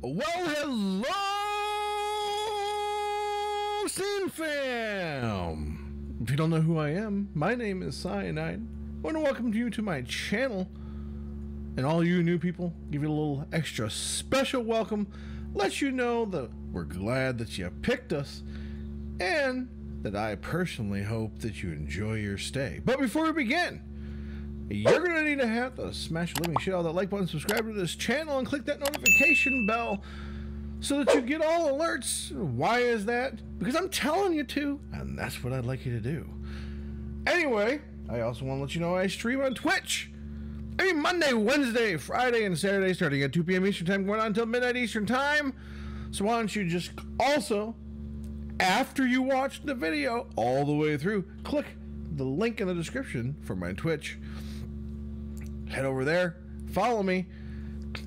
Well, hello, Cyn fam! If you don't know who I am, my name is Cyanide. I want to welcome you to my channel. And all you new people, give you a little extra special welcome. Let you know that we're glad that you picked us. And that I personally hope that you enjoy your stay. But before we begin, you're going to need to have to smash the living shit out of that like button, subscribe to this channel, and click that notification bell so that you get all alerts. Why is that? Because I'm telling you to, and that's what I'd like you to do. Anyway, I also want to let you know I stream on Twitch every Monday, Wednesday, Friday, and Saturday starting at 2 p.m. Eastern Time, going on until midnight Eastern Time. So why don't you just also, after you watch the video all the way through, click the link in the description for my Twitch. Head over there, follow me.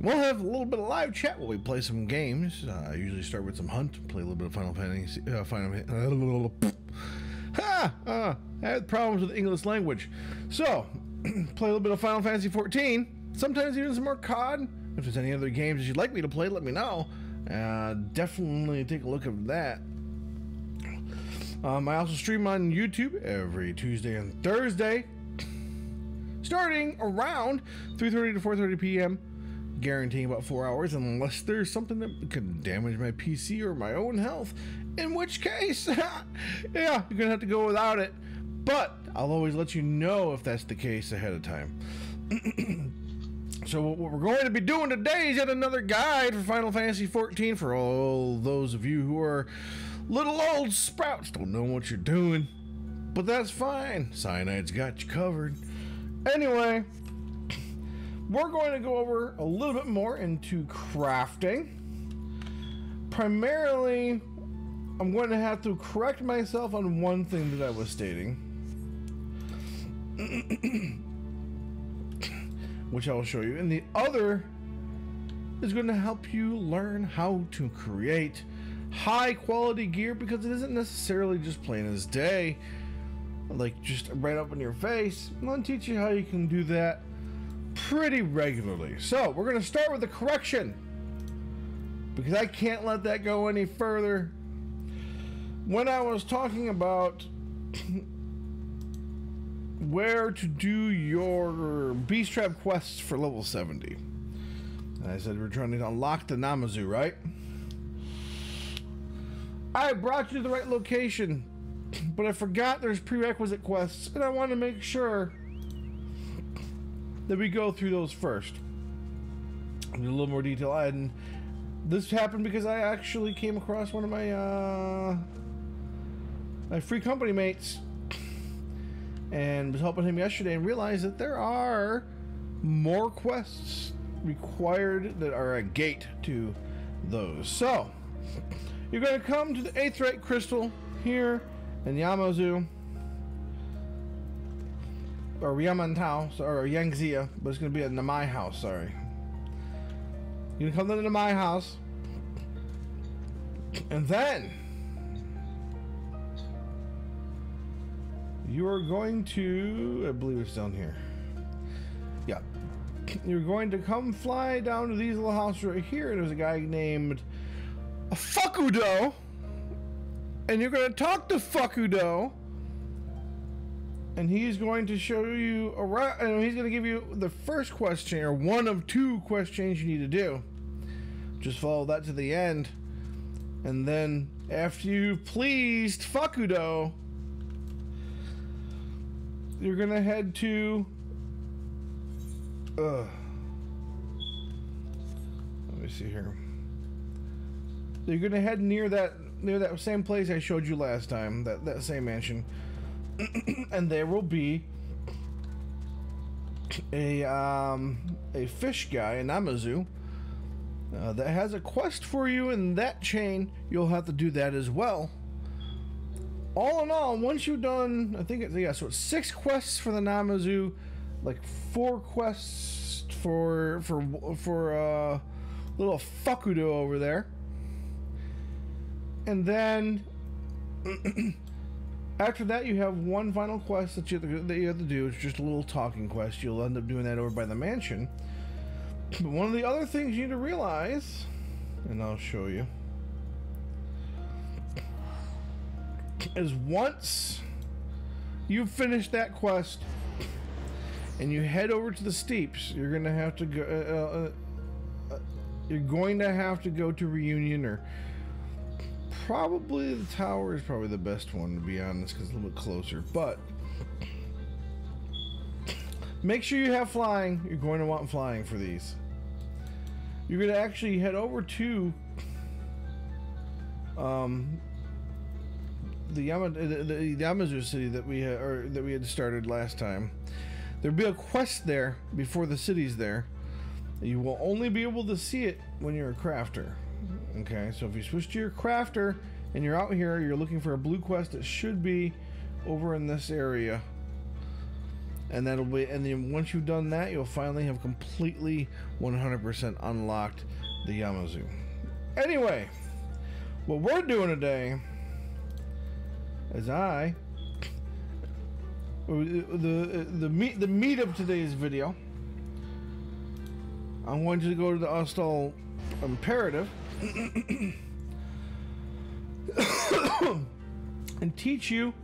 We'll have a little bit of live chat while we play some games. I usually start with some Hunt, play a little bit of Final Fantasy. I had problems with English language, so play a little bit of Final Fantasy XIV. Sometimes even some more COD. If there's any other games that you'd like me to play, let me know. Definitely take a look at that. I also stream on YouTube every Tuesday and Thursday, starting around 3:30 to 4:30 p.m., guaranteeing about 4 hours, unless there's something that could damage my PC or my own health, in which case, yeah, you're gonna have to go without it, but I'll always let you know if that's the case ahead of time. So what we're going to be doing today is yet another guide for Final Fantasy XIV for all those of you who are little old sprouts, don't know what you're doing, but that's fine. Cyanide's got you covered. Anyway, we're going to go over a little bit more into crafting. Primarily, I'm going to have to correct myself on one thing that I was stating, which I'll show you, and the other is going to help you learn how to create high quality gear, because it isn't necessarily just plain as day, like just right up in your face. I'm gonna teach you how you can do that pretty regularly. So we're gonna start with the correction, because I can't let that go any further. When I was talking about where to do your beast trap quests for level 70, and I said we're trying to unlock the Namazu, right? I brought you to the right location, but I forgot there's prerequisite quests, and I want to make sure that we go through those first in a little more detail. And this happened because I actually came across one of my free company mates, and was helping him yesterday, and realized that there are more quests required that are a gate to those. So you're going to come to the 8th Rite Crystal here in Yamazu, or Yamantao, or Yangzia, but it's going to be a Namai house, sorry. You're going to come to the Namai house, and then you are going to, I believe it's down here. Yeah. You're going to come fly down to these little houses right here, and there's a guy named Fukudo, and you're going to talk to Fukudo, and he's going to show you around, and he's going to give you the first quest chain, or one of two quest chains you need to do. Just follow that to the end, and then after you've pleased Fukudo, you're going to head to let me see here. You're gonna head near that same place I showed you last time, that same mansion, and there will be a fish guy in Namazu that has a quest for you in that chain. You'll have to do that as well. All in all, once you've done, I think it's, yeah, so it's 6 quests for the Namazu, like 4 quests for little Fukudo over there. And then after that, you have one final quest that you have to do. It's just a little talking quest. You'll end up doing that over by the mansion. But one of the other things you need to realize and I'll show you. Is once you finish that quest and you head over to the steeps, you're gonna have to go. You're going to have to go to Reunion, or probably the tower is probably the best one, to be honest, because it's a little bit closer. But make sure you have flying. You're going to want flying for these. You're going to actually head over to the Namazu city that we had started last time. There'll be a quest there before the city's there. You will only be able to see it when you're a crafter. Okay, so if you switch to your crafter and you're out here, you're looking for a blue quest, it should be over in this area. And that'll be, and then once you've done that, you'll finally have completely 100% unlocked the Namazu. Anyway, what we're doing today is the meat of today's video. I'm going to go to the Ostall imperative and teach you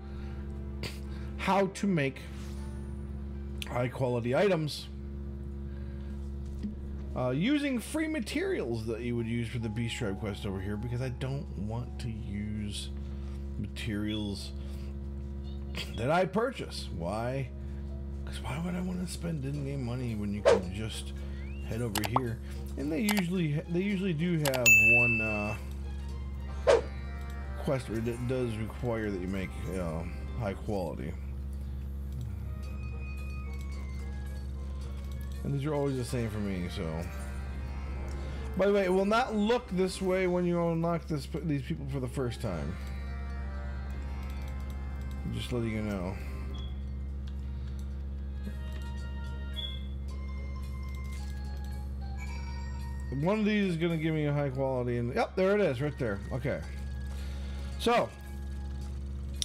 how to make high quality items using free materials that you would use for the Beast Tribe quest over here, because I don't want to use materials that I purchase. Why? Because why would I want to spend in-game money when you can just head over here? And they usually do have one quest where it does require that you make high quality. And these are always the same for me, so. By the way, it will not look this way when you unlock these people for the first time. I'm just letting you know. One of these is going to give me a high quality, and yep, there it is, right there. Okay. So,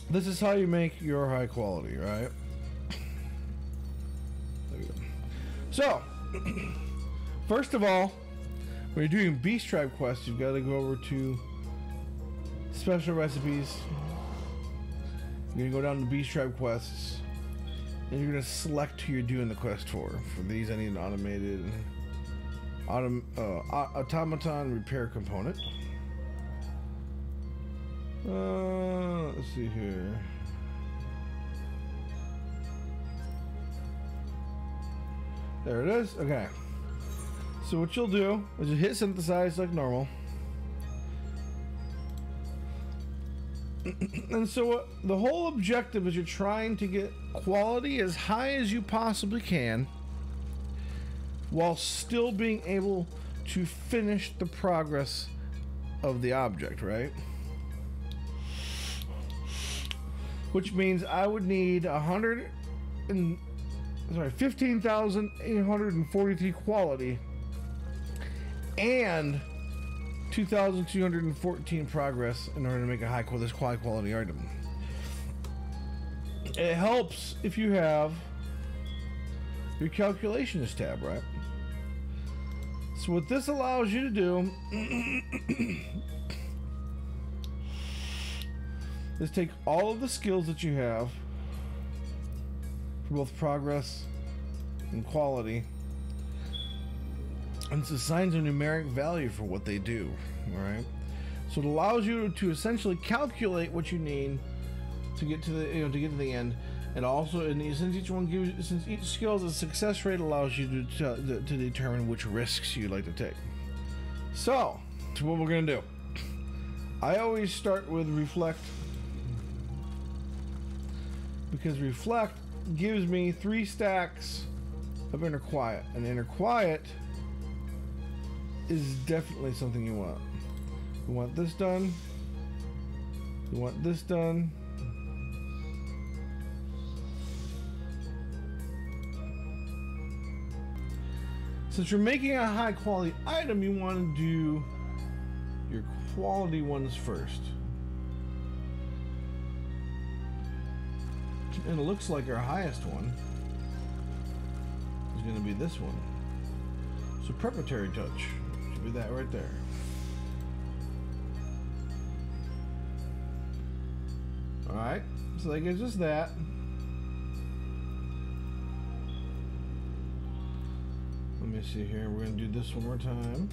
this is how you make your high quality, right? There we go. So, first of all, when you're doing Beast Tribe quests, you've got to go over to Special Recipes. You're going to go down to Beast Tribe quests, and you're going to select who you're doing the quest for. For these, I need an automated automaton repair component. Let's see here. There it is. Okay. So what you'll do is you hit synthesize like normal. And so the whole objective is you're trying to get quality as high as you possibly can, while still being able to finish the progress of the object, right? Which means I would need 15,843 quality and 2,214 progress in order to make a high quality item. It helps if you have your calculations tab, right? So what this allows you to do is take all of the skills that you have for both progress and quality, and it assigns a numeric value for what they do. All right, so it allows you to essentially calculate what you need to get to the end, and also since each skill's success rate allows you to determine which risks you'd like to take. So, to what we're gonna do, I always start with Reflect, because Reflect gives me 3 stacks of Inner Quiet, and Inner Quiet is definitely something you want. You want this done, you want this done, since you're making a high quality item, you want to do your quality ones first. And it looks like our highest one is going to be this one. So Preparatory Touch should be that right there. Alright, so that gives us that. Let me see here. We're going to do this one more time.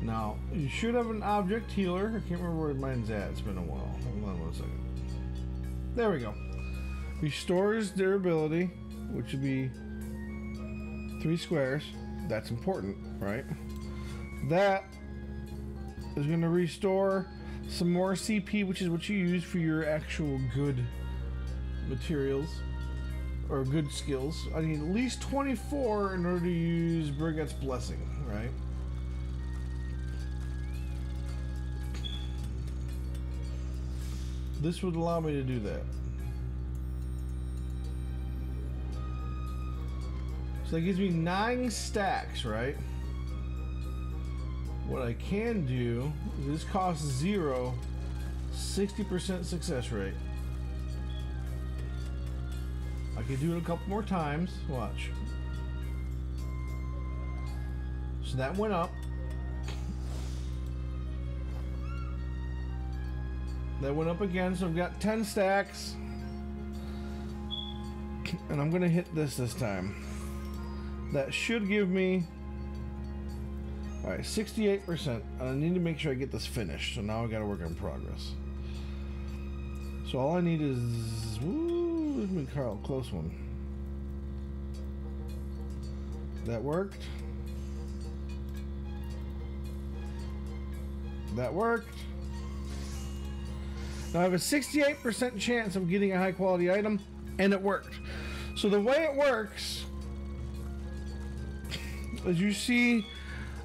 Now, you should have an object healer. I can't remember where mine's at. It's been a while. Hold on one second. There we go. Restores durability, which would be 3 squares. That's important, right? That is going to restore some more CP, which is what you use for your actual good materials or good skills. I need at least 24 in order to use Brigid's Blessing, right? This would allow me to do that. So that gives me 9 stacks, right? What I can do is this costs 0, 60% success rate. I can do it a couple more times. Watch. So that went up. That went up again, so I've got 10 stacks. And I'm gonna hit this time. That should give me, all right, 68%. I need to make sure I get this finished. So now I got to work on progress. So all I need is, ooh, this is a close one. That worked. That worked. Now I have a 68% chance of getting a high quality item, and it worked. So the way it works, as you see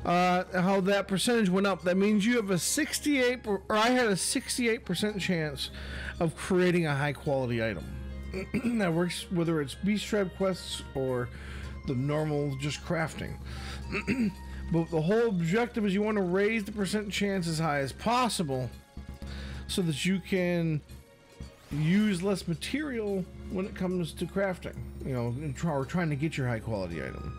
how that percentage went up, that means you have a 68, or I had a 68% chance of creating a high quality item. That works whether it's beast tribe quests or the normal just crafting. But the whole objective is you want to raise the percent chance as high as possible so that you can use less material when it comes to crafting, you know, and trying to get your high quality item.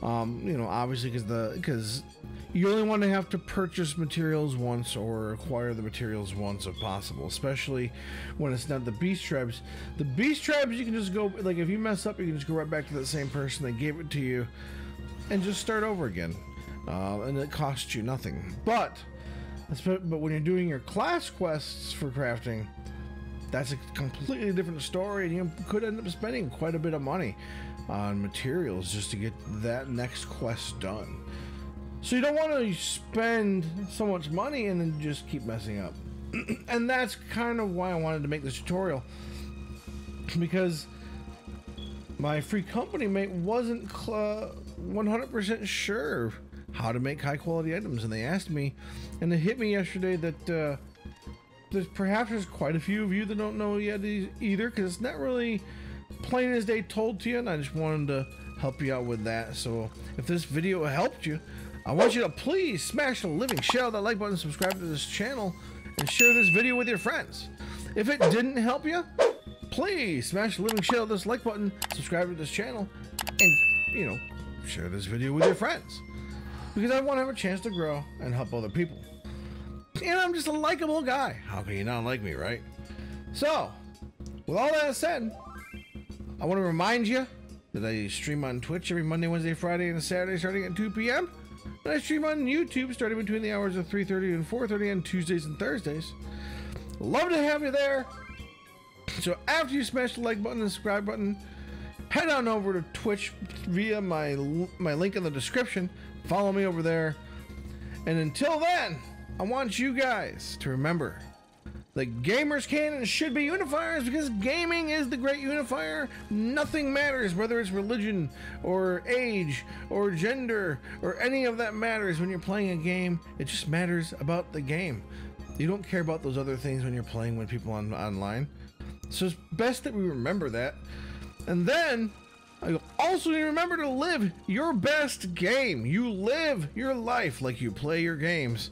You know, obviously, because you only want to have to purchase materials once or acquire the materials once if possible, especially when it's not the beast tribes. The beast tribes, you can just go, like, if you mess up, you can just go right back to that same person that gave it to you and just start over again, and it costs you nothing. But when you're doing your class quests for crafting, that's a completely different story, and you could end up spending quite a bit of money on materials just to get that next quest done. So you don't want to spend so much money and then just keep messing up. And that's kind of why I wanted to make this tutorial, because my free company mate wasn't 100% sure how to make high quality items, and they asked me, and it hit me yesterday that perhaps there's quite a few of you that don't know yet either, because it's not really plain as they told to you, and I just wanted to help you out with that. So if this video helped you, I want you to please smash the living shit out of that like button, subscribe to this channel, and share this video with your friends. If it didn't help you, please smash the living shit out of this like button, subscribe to this channel, and, you know, share this video with your friends, because I want to have a chance to grow and help other people. And I'm just a likable guy. How can you not like me, right? So with all that said, I want to remind you that I stream on Twitch every Monday, Wednesday, Friday, and Saturday starting at 2 p.m. And I stream on YouTube starting between the hours of 3:30 and 4:30 on Tuesdays and Thursdays. Love to have you there. So after you smash the like button and subscribe button, head on over to Twitch via my link in the description. Follow me over there. And until then, I want you guys to remember that gamers can and should be unifiers, because gaming is the great unifier. Nothing matters, whether it's religion or age or gender or any of that matters when you're playing a game. It just matters about the game. You don't care about those other things when you're playing with people online. So it's best that we remember that. And then I also need to remember to live your best game. You live your life like you play your games.